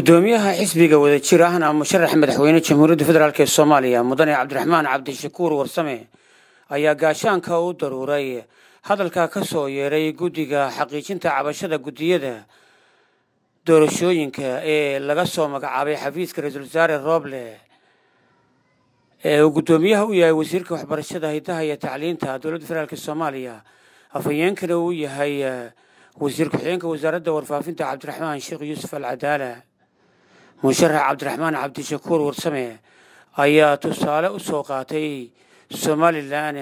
gudoomiyaha xisbiga wadajir ahna musharax madaxweynaha jamhuuriyadda federaalka Soomaaliya mudane Cabdiraxmaan Cabdishakuur Warsame ayaa gaashaanka u daruuray hadalka ka soo yeeray gudiga xaqiijinta cabashada gudiyada doorashooyinka ee laga soo magacaabay xafiiska ra'iisul wasaare Roble ee gudoomiyaha u yahay wasiirka waxbarashada hidaha iyo tacliinta dawladda federaalka Soomaaliya afayeenkana uu yahay وزير كحينك وزارة ورفافين تاع عبد الرحمن الشيخ يوسف العدالة مشرع عبد الرحمن عبدالشكور ورسمه آيات الصالة والسوقاتي الصومالي الآن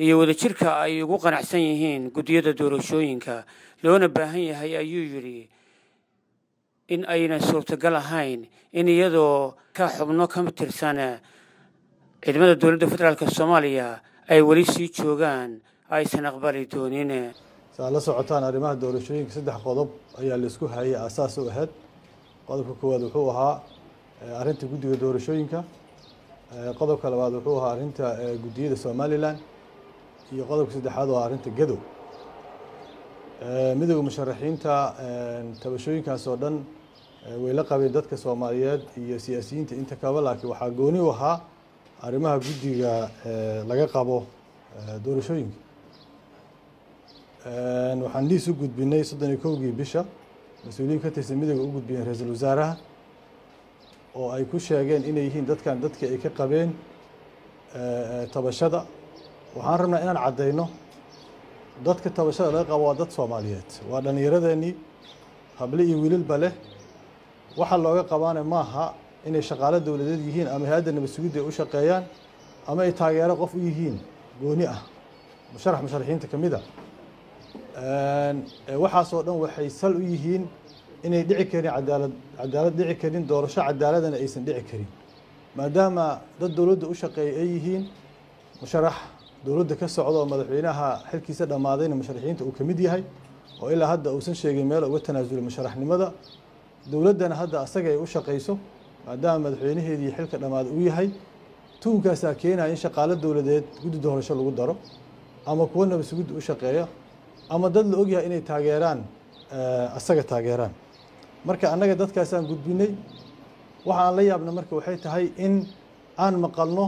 يود الشركة يقوق نحسنيهين قد يدور شوينك لون باهية هي يجري إن أين صورت قلهين إن يدو كحبنا كم ترسانة عندما الدولة فترة الصومالية أي وليسي شوغان أي سنقبل دونين سأل سعطان أرماه دورشوين كسدح قضب أي اللي سكوها هي أساس واحد قضب كواد وحوها أرنت جودي دورشوين كا قضب كلواد وحوها أرنت جودي الصومالي لان هي قضب كسدح هذا أرنت جدو مدو مشرحين تا تبشوين كان سودان ويلقى بيدات كصوماليات هي سياسيين أنت كابلاك وحاجوني وها أرماه جودي لقابو دورشوين waxaan liis u gudbinay 31 bisha masuuliyiin ka tirsan midowga u gudbiyeen ra'iisul wasaaraha oo ay ku sheegeen inay yihiin dadkan dadka ay ka qabeen tabashada waxaan rabnaa inaan cadeyno dadka tabashada laga qabo dad Soomaaliyeed waa dhalinyaradani habli iyo wiilal bale waxa looga qabanay maaha inay shaqaale dawladeed yihiin ama hadan masuuliyad ay u shaqeeyaan ama ay taageero qof u yihiin gooni ah musharaxiinta kamida waxaa soo dhan waxay sal u yihiin inay dhici karin cadaalad dhici karin doorasho cadaaladana aysan dhici karin maadaama dad dawladda u shaqeeyay ay yihiin musharax dawladda ka socdo madaxweynaha xilkiisa dhamaadayna musharaxiinta uu kamid yahay oo ilaa hadda uusan sheegin meel uga tanaasulay musharaxnimada dawladdana hadda asaga ay u shaqeyso maadaama madaxweynaheedii xilka dhamaad uu yahay tuugaasaa keenaya in shaqaale dawladeed guddi doorasho lagu daro ama kuwa nabadgud u shaqeeya ama dad la og yahay inay taageeraan asaga taageeraan marka anaga dadkaas aan gudbinay waxaan la yaabna marka waxay tahay in aan maqalno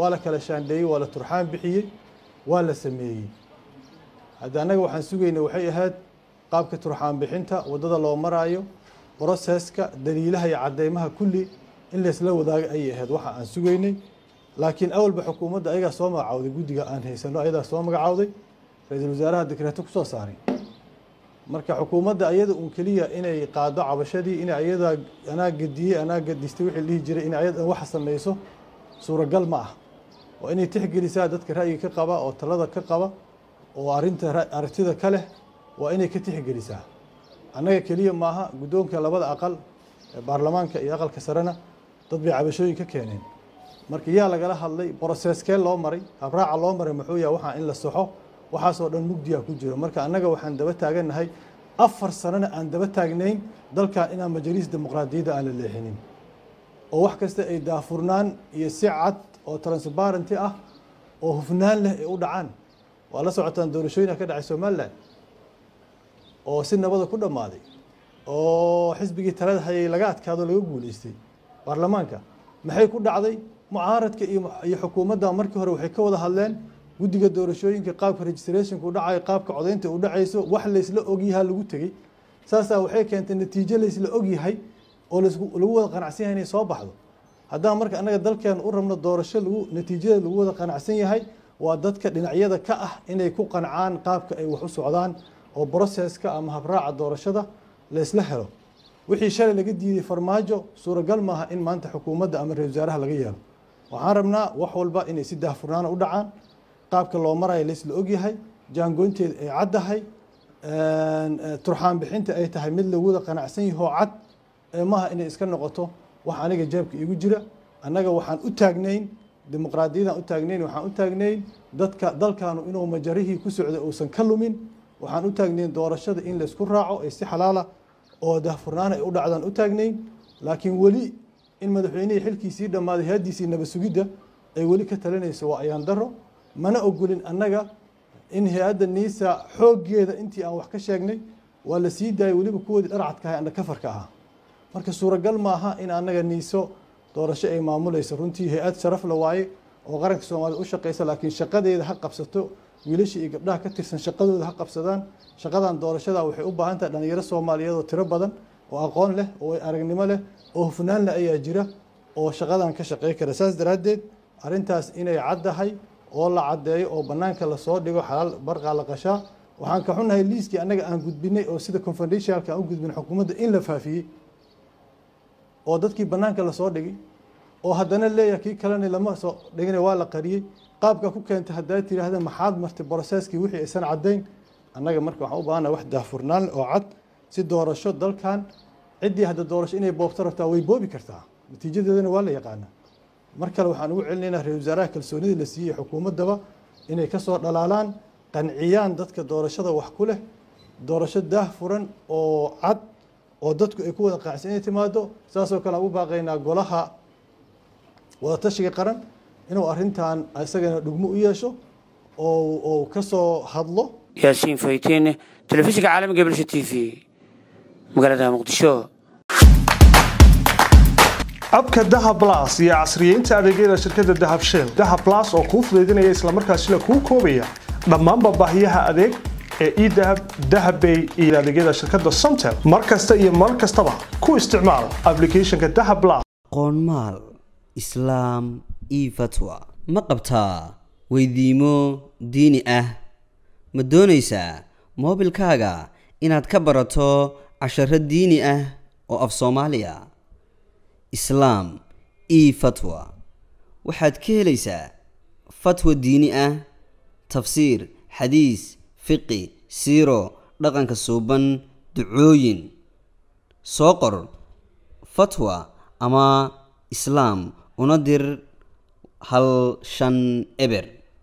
wala kala shaandeeyay wala turxaan bixiyay wala sameeyay hadda anaga waxaan sugaynaa waxay ahayd qaabka turxaan bixinta wadada loo maraayo processka daliilaha iyo cadeymaha kulli in la isla wadaaga ay ahayd waxa aan sugaynay laakiin awalba xukuumadda ayaga soo magacaawday gudiga aan haysano ayaga soo magacaawday رئيس وزراء دكرته كسر صاري. مركّ حكومة دا أيده أنكلية إنه قاعدة عبشدي إنه أيده أنا قدي أنا قد يستوي اللي يجري إنه أيده وحصل ميسو صورة قل معه. وإنه تحكي لساعة كرهاي كقبة أو ثلاثة كقبة وأرنت أرتدى كله وإنه كتحكي لساعة. أنا كلية معها قدوم كلابد أقل برلمان كأقل كسرنا تطبيع عبشوي ككينين. مركّ يلا قالها اللي برساس كل عمري أبرع العمر محوية وحنا إلا الصحو. waxaas oo dhan mugdi ah ku jiro marka anaga waxaan daba taaganahay afar sano aan daba taagnayn dalka inaan majlis dimuqraadiyeed aan la leexinin oo wax kasta ay daafurnaan iyo sicad oo transparent ah oo hufnaan leh ay u dhacaan waa la socotaan doorashooyinka ka dhacay Soomaaliland oo si nabad ah ku dhamaaday oo xisbiga talada hayay laga adkaado lagu guuleystay baarlamaanka maxay ku dhacday mucaaradka iyo xukuumadda markii hore waxay ka wada hadleen gudiga doorashooyinka qaabka registration ku dhacay qaabka codeynta u dhacayso wax la isla og yahay lagu tagay saasa waxay keentay natiijo la isla og yahay oo lagu wada qanacsan yahay inay soo baxdo haddii marka anaga dalkeen u rabno doorasho lagu natiijada lagu wada qanacsan yahay waa dadka dhinacyada ka ah inay ku qancaan qaabka ay wax u socdaan oo processka ama habraaca doorashada la isla helo wixii shalay laga diiday farmaajo suuragal maaha in maanta xukuumadda ama ra'iisul wasaaraha laga yeelo waxaan rabnaa wax walba inay si daahfurnaan u dhacaan qaabka loo marayo la isla og yahay jaangoonteed ay caddahay turxaan bixinta ay tahay mid lagu wada qanacsan yahay oo cad maaha inay iska noqoto wax aniga jeebka igu jira anaga waxaan u taagnayn dimuqraadiyadan u taagnayn waxaan u taagnayn dadka dalkaanu inuu majarihi ku socdo uusan ka lumin waxaan u taagnayn doorashada in la isku raaco ay si xalaala oo daahfurnaan ay u dhacdaan u taagnayn laakiin wali in madaxweynaha xilkiisii dhamaaday haadiisii nabad sugidda ay wali ka talinayso waa ayaan daro mana ogolin anaga in hay'adda niisa xoogeeda intii aan wax ka sheegnay wala si daay waliba kuwada dharacadka ah ana ka farka ah marka suuragal maaha in anaga niiso doorasho ay maamulayso runtii hay'ad sharaf la waaye oo qaranka Soomaaliya u shaqeysa laakiin shaqadeeda ha qabsato wiilashii iyo gabdhaha ka tirsan shaqadooda ha qabsadaan shaqadan doorashada waxay u baahan tahay dhalinyaro Soomaaliyeed oo tiro badan oo aqoon leh oo aragnimo leh oo hufnaan leh ayaa jira oo shaqadan ka shaqeey kara saas daraadeed arintaas inay caddahay oo la cadeeyo oo banaanka la soo dhigo xalal barqaalaqasha waxaan ka xunahay liiskii anaga aan gudbinay oo sida confidentialka u gudbin xukuumadda in la faafiyo oo dadkii banaanka la soo dhigay oo haddana leeyahay kii kalena lama soo dhigin waa la qariyay qaabka ku keentay hadaa tiraahdo maxaad martay processkii wixii aysan cadeyn anaga marka waxaan u baahanahay wax daahfurnaan oo cad si doorasho dalkan cidii hada doorasho inay boobto rabtaa way boobi kartaa natiijadeedana waa la yaqaanaa marka waxaan ugu celinaynaa ra'iisul wasaaraha kalsoonida la siiyay xukuumadaba inay ka soo dhalaalaan qanciyaan dadka doorashada wax ku leh doorasho daahfuran oo cad oo dadku ay ku wada qaacsanay timaado saas oo kale u baaqaynaa golaha wada tashiga qaran inuu arintan isagana dhugmo u yeesho oo ka soo hadlo yaasiin fayteene telefishiga caalamiga Bulsho TV magaalada Muqdisho abka Dahab Plus iyo casriyeynta adeegyada shirkadda Dahab Shell Dahab Plus oo ku fududeynaya isla markaasina ku koobaya dhammaan baahiyaha adeeg ee idahab Dahab Bay iyo adeegyada shirkadda Somtel markasta iyo markastaba ku isticmaal applicationka Dahab Plus qoonmaal islaam iyo fatwa ma qabtaa weydiimo diini ah ma doonaysaa moobilkaaga inaad ka barato casharro diini ah oo af Soomaaliya إسلام إي فتوى وحد كهليسا فتوى دينية تفسير حديث فقه سيرو رقن كسوبان دعوين سوقر فتوى أما إسلام وندر هل شن إبر